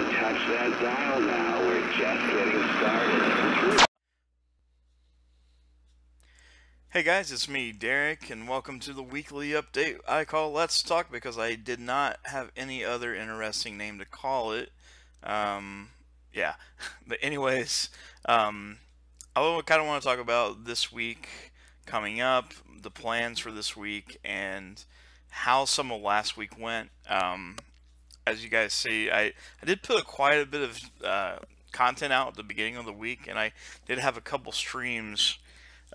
Don't touch that dial now. We're just getting started. Hey guys, it's me, Derek, and welcome to the weekly update I call Let's Talk because I did not have any other interesting name to call it. Yeah, but anyways, I kind of want to talk about this week coming up, the plans for this week, and how some of last week went. As you guys see, I did put quite a bit of content out at the beginning of the week, and I did have a couple streams.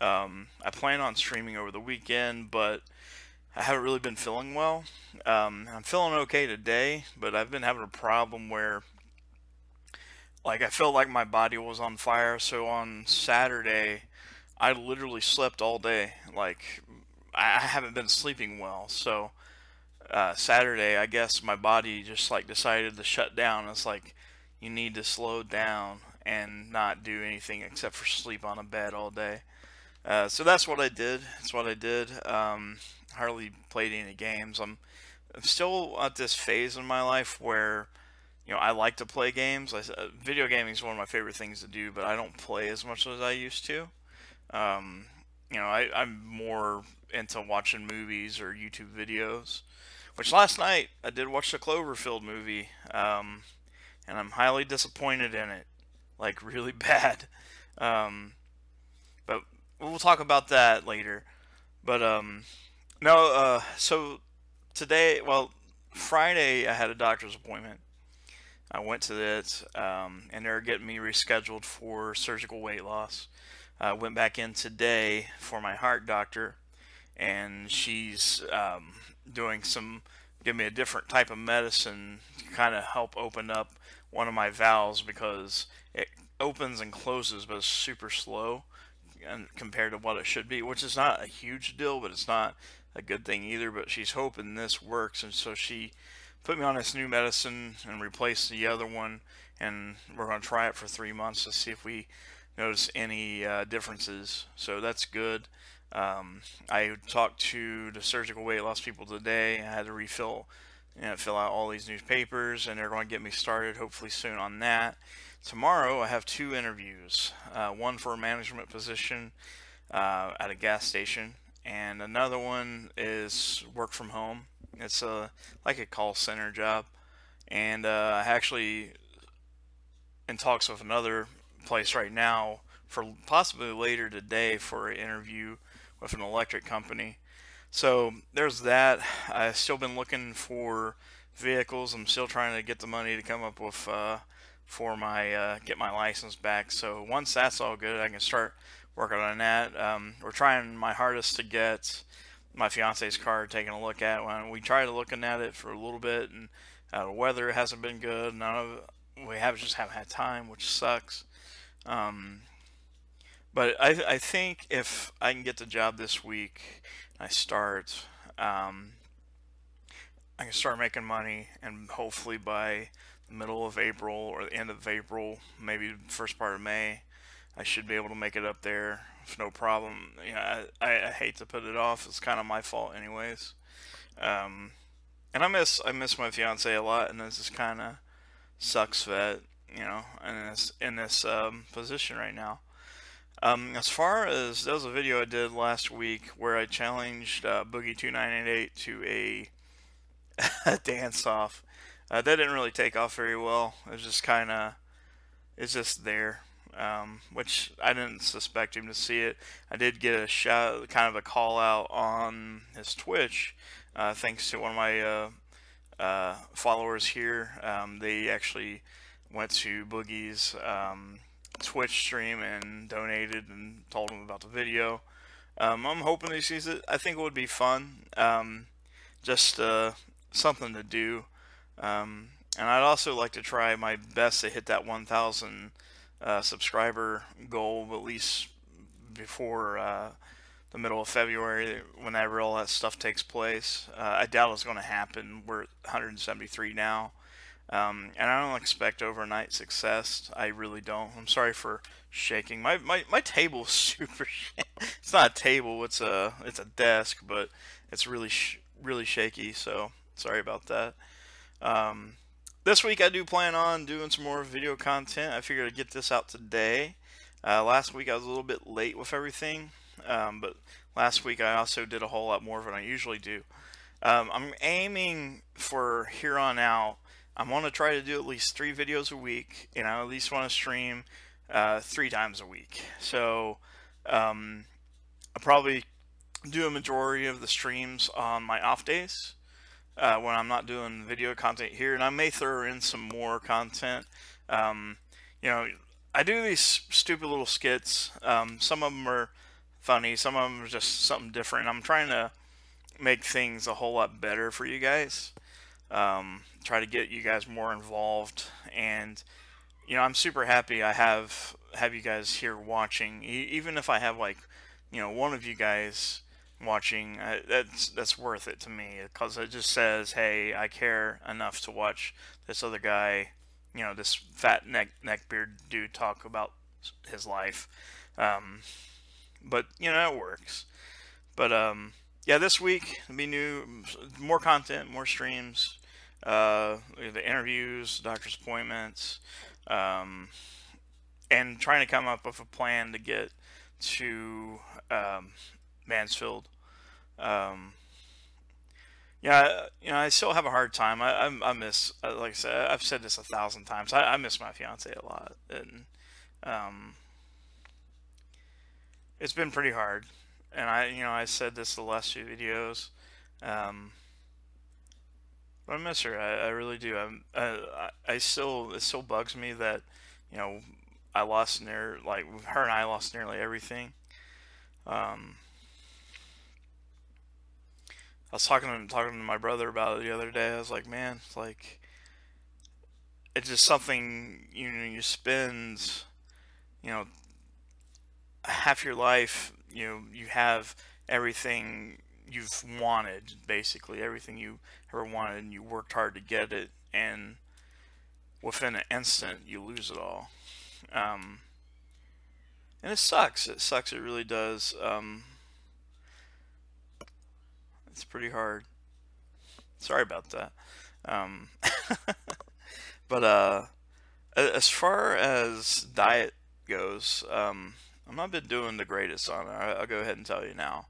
I plan on streaming over the weekend, but I haven't really been feeling well. I'm feeling okay today, but I've been having a problem where, like, I felt like my body was on fire. So on Saturday, I literally slept all day. Like, I haven't been sleeping well, so... Saturday, I guess my body just like decided to shut down. It's like, you need to slow down and not do anything except for sleep on a bed all day. So that's what I did. Hardly played any games. I'm still at this phase in my life where, you know, I like to play games. Video gaming is one of my favorite things to do, but I don't play as much as I used to. You know, I'm more into watching movies or YouTube videos. Which last night, I did watch the Cloverfield movie, and I'm highly disappointed in it. Like, really bad. But we'll talk about that later. But, no, so today, well, Friday, I had a doctor's appointment. I went to it, and they're getting me rescheduled for surgical weight loss. I went back in today for my heart doctor, and she's... give me a different type of medicine to kind of help open up one of my valves, because it opens and closes, but it's super slow and compared to what it should be, which is not a huge deal, but it's not a good thing either. But she's hoping this works, and so she put me on this new medicine and replaced the other one, and we're going to try it for 3 months to see if we notice any differences. So that's good. I talked to the surgical weight loss people today. I had to fill out all these newspapers, and they're going to get me started hopefully soon on that. Tomorrow I have 2 interviews, one for a management position at a gas station, and another one is work from home. It's like a call center job, and I actually in talks with another place right now for possibly later today for an interview with an electric company. So there's that. I've still been looking for vehicles. I'm still trying to get the money to come up with for my get my license back. So once that's all good, I can start working on that. We're trying my hardest to get my fiance's car taken a look at. When we tried looking at it for a little bit, and the weather hasn't been good. We just haven't had time, which sucks. But I think if I can get the job this week, I can start making money, and hopefully by the middle of April or the end of April, maybe the first part of May, I should be able to make it up there with no problem. You know, I hate to put it off. It's kind of my fault anyways. And I miss my fiance a lot, and this is kind of sucks that, you know, in this position right now. As far as, there was a video I did last week where I challenged Boogie2988 to a dance-off. That didn't really take off very well. It was just kind of, it's just there, which I didn't suspect him to see it. I did get a shout, kind of a call-out on his Twitch, thanks to one of my followers here. They actually went to Boogie's... Twitch stream and donated and told him about the video. I'm hoping he sees it. I think it would be fun, just something to do. And I'd also like to try my best to hit that 1,000 subscriber goal, at least before the middle of February, whenever all that stuff takes place. I doubt it's going to happen. We're at 173 now. And I don't expect overnight success. I really don't. I'm sorry for shaking. My table's super shaky. It's not a table. It's a desk, but it's really shaky. So sorry about that. This week I do plan on doing some more video content. I figured I'd get this out today. Last week I was a little bit late with everything, but last week I also did a whole lot more than I usually do. I'm aiming for here on out, I want to try to do at least 3 videos a week, and I at least want to stream 3 times a week. So I'll probably do a majority of the streams on my off days when I'm not doing video content here, and I may throw in some more content. You know, I do these stupid little skits. Some of them are funny, some of them are just something different. I'm trying to make things a whole lot better for you guys. Try to get you guys more involved, and you know, I'm super happy I have you guys here watching. Even if I have, like, you know, one of you guys watching, that's worth it to me, because it just says, hey, I care enough to watch this other guy, you know, this fat neckbeard dude talk about his life. But you know, it works. But yeah, this week it'll be new, more content, more streams, the interviews, doctor's appointments, and trying to come up with a plan to get to Mansfield. Yeah, you know, I still have a hard time. I miss, like I said, I've said this 1,000 times. I miss my fiance a lot, and it's been pretty hard. And I said this the last few videos, but I miss her. I really do. I still, it still bugs me that, you know, I lost like her, and I lost nearly everything. I was talking to my brother about it the other day. I was like, man, it's like, it's just something, you know, you spend, you know, half your life, you know, you have everything you've wanted, basically everything you ever wanted, and you worked hard to get it, and within an instant you lose it all. And it sucks. It sucks. It really does. It's pretty hard. Sorry about that. But as far as diet goes, I'm not been doing the greatest on it. I'll go ahead and tell you now.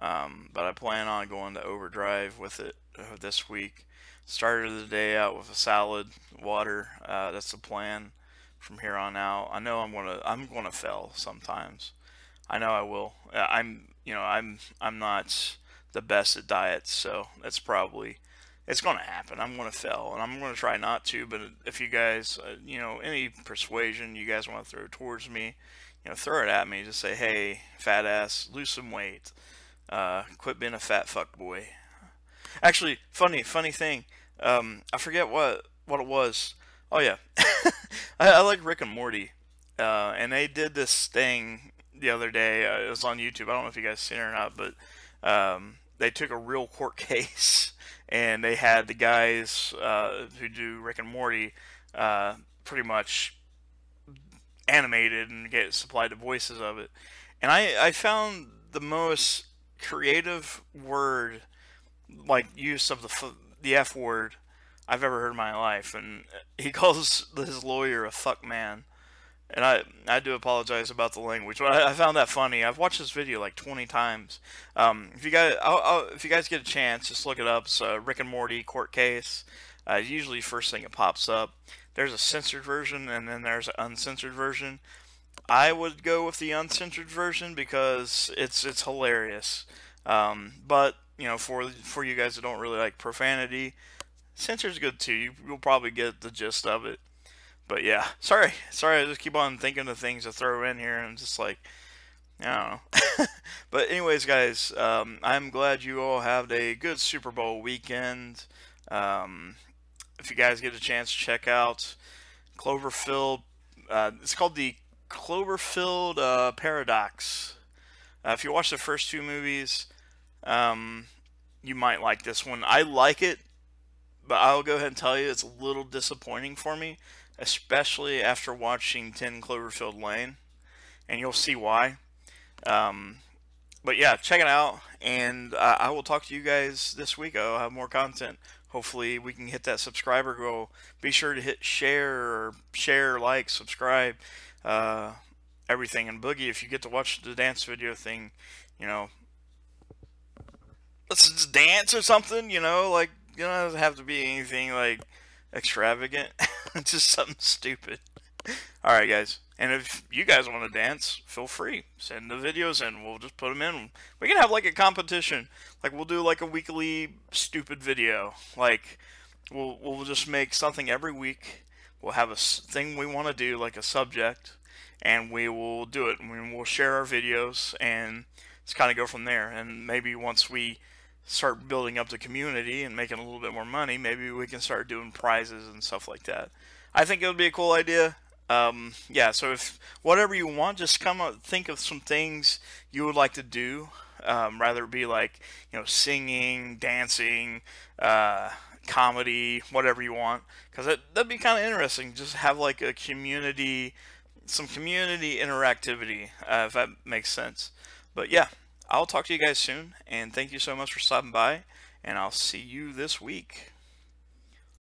But I plan on going to overdrive with it this week. Started the day out with a salad, water. That's the plan from here on out. I know I'm gonna fail sometimes. I know I will. I'm not the best at diets, so that's probably, it's gonna happen. I'm gonna fail, and I'm gonna try not to. But if you guys, you know, any persuasion you guys want to throw towards me, you know, throw it at me. Just say, hey, fat ass, lose some weight, quit being a fat fuck boy. Actually, funny thing. I forget what it was. Oh yeah, I like Rick and Morty, and they did this thing the other day. It was on YouTube. I don't know if you guys seen it or not, but they took a real court case, and they had the guys who do Rick and Morty pretty much animated and get supplied the voices of it. And I found the most creative word, like use of the F word, I've ever heard in my life. And he calls his lawyer a fuck man, and I do apologize about the language, but I found that funny. I've watched this video like 20 times. If you guys get a chance, just look it up. It's Rick and Morty court case. Usually first thing it pops up. There's a censored version, and then there's an uncensored version. I would go with the uncensored version because it's hilarious. But you know, for you guys that don't really like profanity, censor's good too. You'll probably get the gist of it. But yeah, sorry, I just keep on thinking of things to throw in here, and I'm just like, I don't know. But anyways, guys, I'm glad you all have a good Super Bowl weekend. If you guys get a chance, check out Cloverfield. It's called The Cloverfield Paradox. If you watch the first 2 movies, you might like this one. I like it, but I'll go ahead and tell you it's a little disappointing for me, especially after watching 10 Cloverfield Lane, and you'll see why. But yeah, check it out, and I will talk to you guys this week. I'll have more content. hopefully we can hit that subscriber goal. Be sure to hit share, like, subscribe, everything. And Boogie, if you get to watch the dance video thing, you know, let's just dance or something, you know, like, you know, it doesn't have to be anything like extravagant. It's just something stupid. All right, guys. And if you guys want to dance, feel free. Send the videos in. We'll just put them in. We can have like a competition. Like we'll do like a weekly stupid video. Like we'll just make something every week. We'll have a thing we want to do, like a subject, and we will do it. And we'll share our videos and just kind of go from there. And maybe once we start building up the community and making a little bit more money, maybe we can start doing prizes and stuff like that. I think it would be a cool idea. Yeah, so if whatever you want, just come up, think of some things you would like to do, rather it be like, you know, singing, dancing, comedy, whatever you want, because that'd be kind of interesting. Just have like a community, some community interactivity, if that makes sense. But yeah, I'll talk to you guys soon, and thank you so much for stopping by, and I'll see you this week.